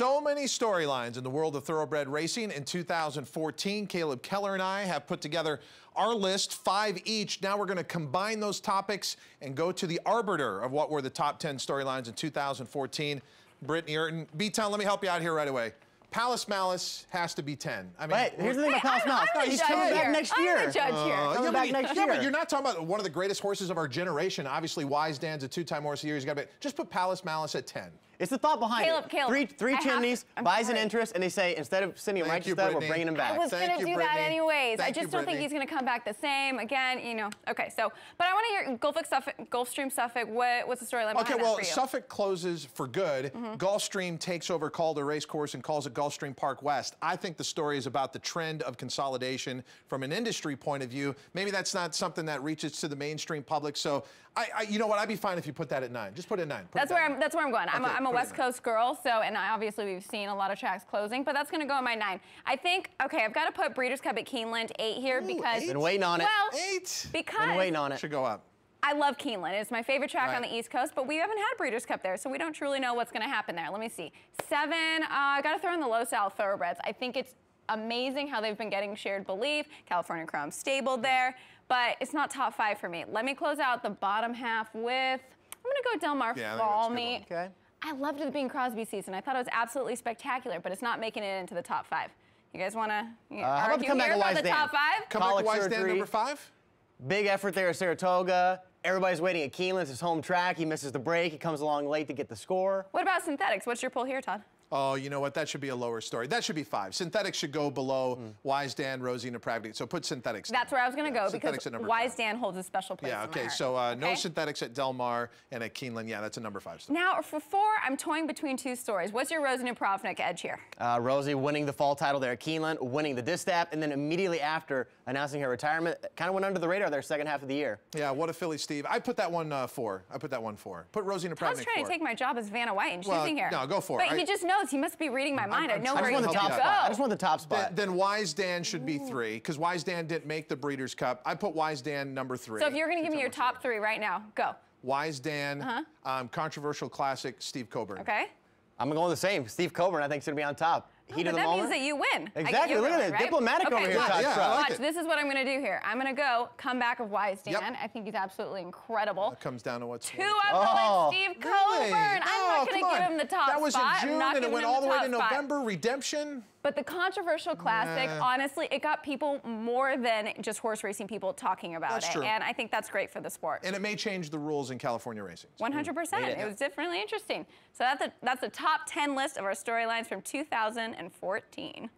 So many storylines in the world of thoroughbred racing. In 2014, Caleb Keller and I have put together our list, 5 each. Now we're going to combine those topics and go to the arbiter of what were the top 10 storylines in 2014. Brittany Urton, B-Town, let me help you out here right away. Palace Malice has to be 10. I mean, right. Here's the thing about Palace Malice. No, he's coming back next year. I'm the judge here. Coming back next year. But you're not talking about one of the greatest horses of our generation. Obviously, Wise Dan's a two-time horse of the year. He's got to be. Just put Palace Malice at 10. It's the thought behind it. Three Chimneys buys an interest, and they say instead of sending him right to stud, we're bringing him back. I was going to do that anyways. I just don't think he's going to come back the same again. You know. Okay. So, but I want to hear Gulfstream Suffolk. What's the storyline? Okay. Well, Suffolk closes for good. Gulfstream takes over Calder Racecourse and calls it Gulfstream Park West. I think the story is about the trend of consolidation from an industry point of view. Maybe that's not something that reaches to the mainstream public. So, you know what? I'd be fine if you put that at 9. Just put it at 9. That's where I'm going. I'm a West Coast girl, so and obviously we've seen a lot of tracks closing, but that's going to go in my 9. I think. Okay, I've got to put Breeders' Cup at Keeneland 8 here. Ooh, because been waiting on it. Well, 8 because been waiting on it. Should go up. I love Keeneland. It's my favorite track on the East Coast, but we haven't had Breeders' Cup there, so we don't truly know what's going to happen there. Let me see. 7. I got to throw in the Los Al thoroughbreds. I think it's amazing how they've been getting Shared Belief. California Chrome stabled there, but it's not top 5 for me. Let me close out the bottom half with. I'm going to go Del Mar Fall Meet. Okay. I loved the Bing Crosby season. I thought it was absolutely spectacular, but it's not making it into the top 5. You guys want to argue here about the top 5? Come back to Wise Dan, number 5. Big effort there at Saratoga. Everybody's waiting at Keeneland. It's his home track. He misses the break. He comes along late to get the score. What about synthetics? What's your pull here, Todd? Oh, you know what? That should be a lower story. That should be 5. Synthetics should go below Wise Dan, Rosie Napravnik. So put synthetics. That's where I was going to go because Wise Dan holds a special place. Yeah. Okay. So no synthetics at Del Mar and at Keeneland. Yeah, that's a number 5 story. Now for 4, I'm toying between 2 stories. What's your Rosie Napravnik edge here? Rosie winning the fall title there at Keeneland, winning the distaff, and then immediately after announcing her retirement, kind of went under the radar there second half of the year. Yeah. What a filly, Steve. I put that one 4. I put that one 4. Put Rosie Napravnik 4. I was trying to take my job as Vanna White and choosing here. No, go for it. But you just know. He must be reading my mind. I know where he's going to go. I just want the top spot. Then Wise Dan should be 3, because Wise Dan didn't make the Breeders' Cup. I put Wise Dan number 3. So if you're going to give me your top 3 right now, go. Wise Dan, controversial classic, Steve Coburn. Okay. I'm going the same. Steve Coburn, I think, is going to be on top. Heat of the moment. That means that you win. Exactly. Look at this. Diplomatic over here. Watch. This is what I'm going to do here. I'm going to go comeback of Wise Dan. I think he's absolutely incredible. It comes down to what's 2. I'm going Steve Coburn. I'm not going to give him the top spot. That was in June, and it went all the way to November. Redemption. But the controversial classic, honestly, it got people more than just horse racing people talking about it. That's true. And I think that's great for the sport. And it may change the rules in California racing. 100%. It was definitely interesting. So that's the top 10 list of our storylines from 2014.